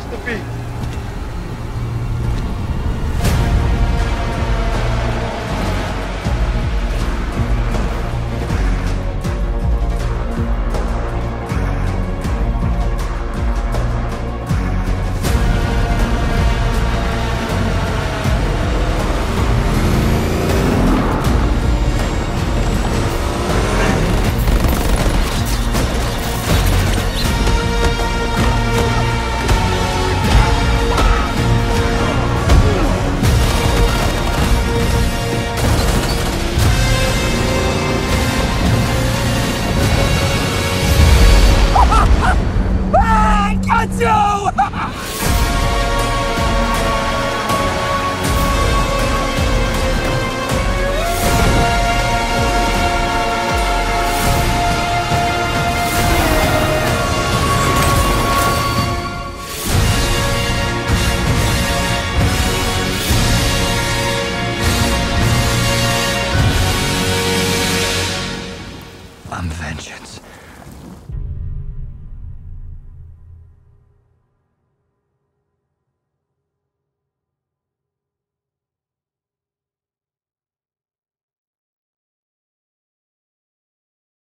supposed to be.